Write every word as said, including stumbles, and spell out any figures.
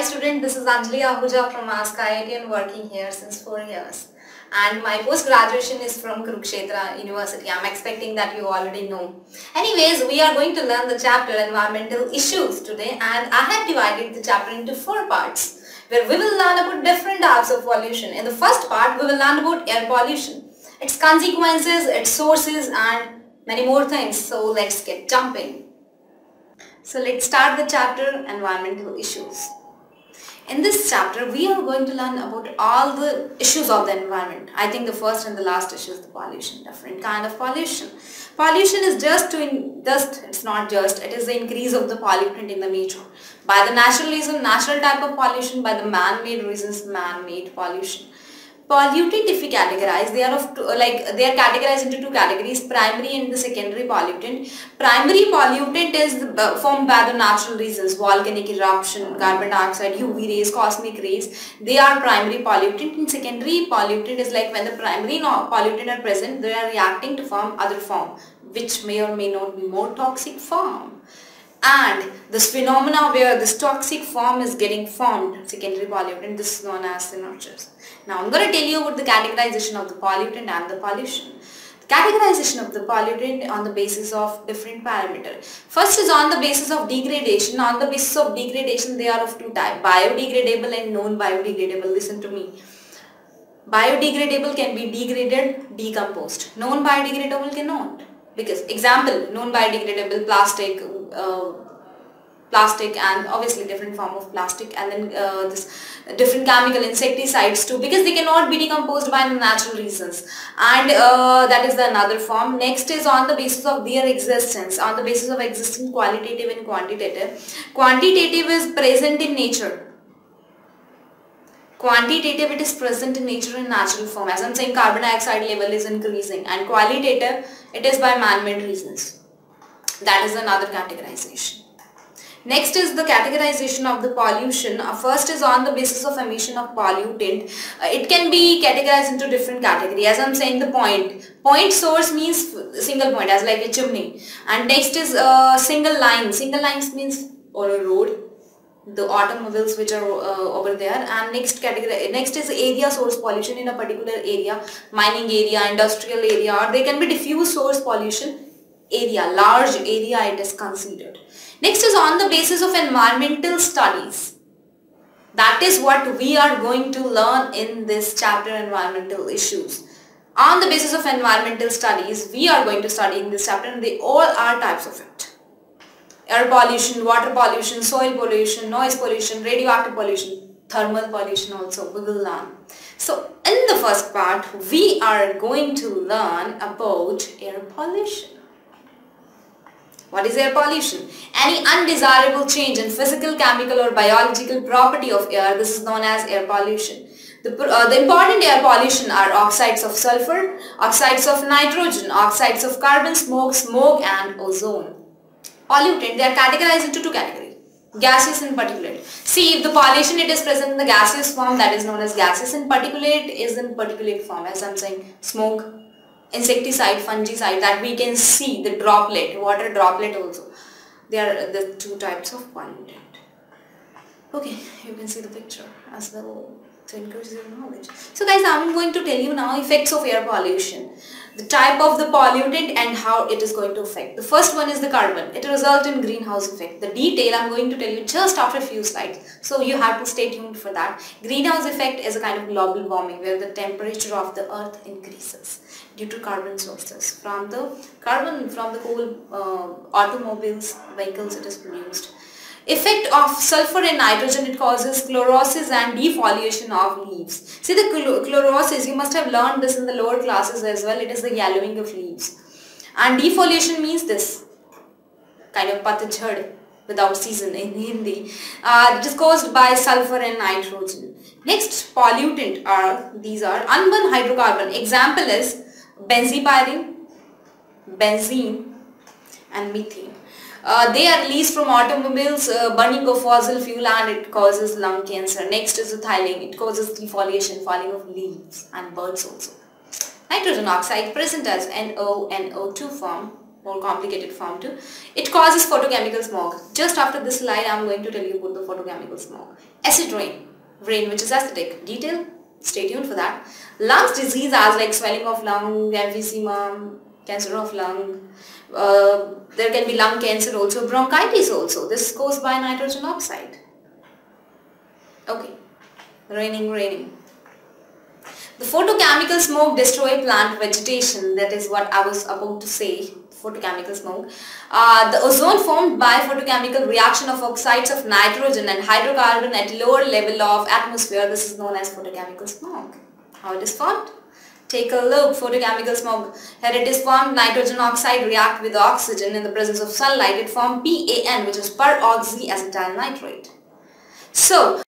Hi students, this is Anjali Ahuja from Ask I I T and working here since four years. And my post-graduation is from Kurukshetra University. I'm expecting that you already know. Anyways, we are going to learn the chapter Environmental Issues today, and I have divided the chapter into four parts where we will learn about different types of pollution. In the first part, we will learn about air pollution, its consequences, its sources and many more things. So let's get jumping. So let's start the chapter Environmental Issues. In this chapter, we are going to learn about all the issues of the environment. I think the first and the last issue is the pollution, different kind of pollution. Pollution is just to in, just it's not just it is the increase of the pollutant in the nature by the natural reason, natural type of pollution, by the man-made reasons, man-made pollution. Pollutant, if we categorize, they are of two, like they are categorized into two categories: primary and the secondary pollutant. Primary pollutant is formed by the natural reasons: volcanic eruption, carbon dioxide, U V rays, cosmic rays. They are primary pollutant. And secondary pollutant is like when the primary pollutant are present, they are reacting to form other form, which may or may not be more toxic form. And this phenomena where this toxic form is getting formed, secondary pollutant, this is known as synotropes. Now I'm going to tell you about the categorization of the pollutant and the pollution. The categorization of the pollutant on the basis of different parameters. First is on the basis of degradation. On the basis of degradation, they are of two types: biodegradable and non-biodegradable. Listen to me. Biodegradable can be degraded, decomposed. Non-biodegradable cannot. Because example, non-biodegradable plastic, uh, plastic and obviously different form of plastic, and then uh, this different chemical insecticides too, because they cannot be decomposed by natural reasons, and uh, that is the another form. Next is on the basis of their existence, on the basis of existing qualitative and quantitative. Quantitative is present in nature. Quantitative, it is present in nature in natural form. As I'm saying, carbon dioxide level is increasing, and qualitative, it is by man-made reasons. That is another categorization. Next is the categorization of the pollution. First is on the basis of emission of pollutant. It can be categorized into different categories. As I'm saying, the point. Point source means single point, as like a chimney. And next is uh, single line. Single lines means or a road. The automobiles which are uh, over there. And next category, next is area source pollution in a particular area, mining area, industrial area, or they can be diffuse source pollution area, large area it is considered. Next is on the basis of environmental studies. That is what we are going to learn in this chapter, environmental issues. On the basis of environmental studies, we are going to study in this chapter, and they all are types of it. Air pollution, water pollution, soil pollution, noise pollution, radioactive pollution, thermal pollution also we will learn. So in the first part, we are going to learn about air pollution. What is air pollution? Any undesirable change in physical, chemical or biological property of air, this is known as air pollution. The, uh, the important air pollution are oxides of sulfur, oxides of nitrogen, oxides of carbon, smoke, smoke and ozone. Pollutant, they are categorized into two categories, gaseous and particulate. See, if the pollution it is present in the gaseous form, that is known as gaseous, and particulate is in particulate form, as I am saying, smoke, insecticide, fungicide, that we can see, the droplet, water droplet also. They are the two types of pollutant. Okay, you can see the picture as well to increase your knowledge. So guys, I am going to tell you now effects of air pollution. The type of the pollutant and how it is going to affect. The first one is the carbon. It results in greenhouse effect. The detail I am going to tell you just after a few slides. So you have to stay tuned for that. Greenhouse effect is a kind of global warming where the temperature of the earth increases due to carbon sources. From the carbon, from the coal, uh, automobiles, vehicles it is produced. Effect of sulfur and nitrogen, it causes chlorosis and defoliation of leaves. See, the chlorosis, you must have learned this in the lower classes as well. It is the yellowing of leaves. And defoliation means this kind of patjhad without season in Hindi. Uh, it is caused by sulfur and nitrogen. Next pollutant are, these are unburned hydrocarbon. Example is benzopyrene, benzene and methane. Uh, they are released from automobiles, uh, burning of fossil fuel, and it causes lung cancer. Next is the ethylene. It causes defoliation, falling of leaves and birds also. Nitrogen oxide present as N O N O two form, more complicated form too. It causes photochemical smog. Just after this slide, I'm going to tell you about the photochemical smog. Acid rain, rain which is acidic. Detail, stay tuned for that. Lungs disease as like swelling of lung, emphysema, cancer of lung. Uh, there can be lung cancer also, bronchitis also. This is caused by nitrogen oxide. Okay, raining, raining. The photochemical smoke destroys plant vegetation. That is what I was about to say. Photochemical smoke. Uh, the ozone formed by photochemical reaction of oxides of nitrogen and hydrocarbon at lower level of atmosphere. This is known as photochemical smoke. How it is formed? Take a look. Photochemical smoke. Here it is formed. Nitrogen oxide react with oxygen in the presence of sunlight. It formed P A N, which is peroxyacetyl nitrate. So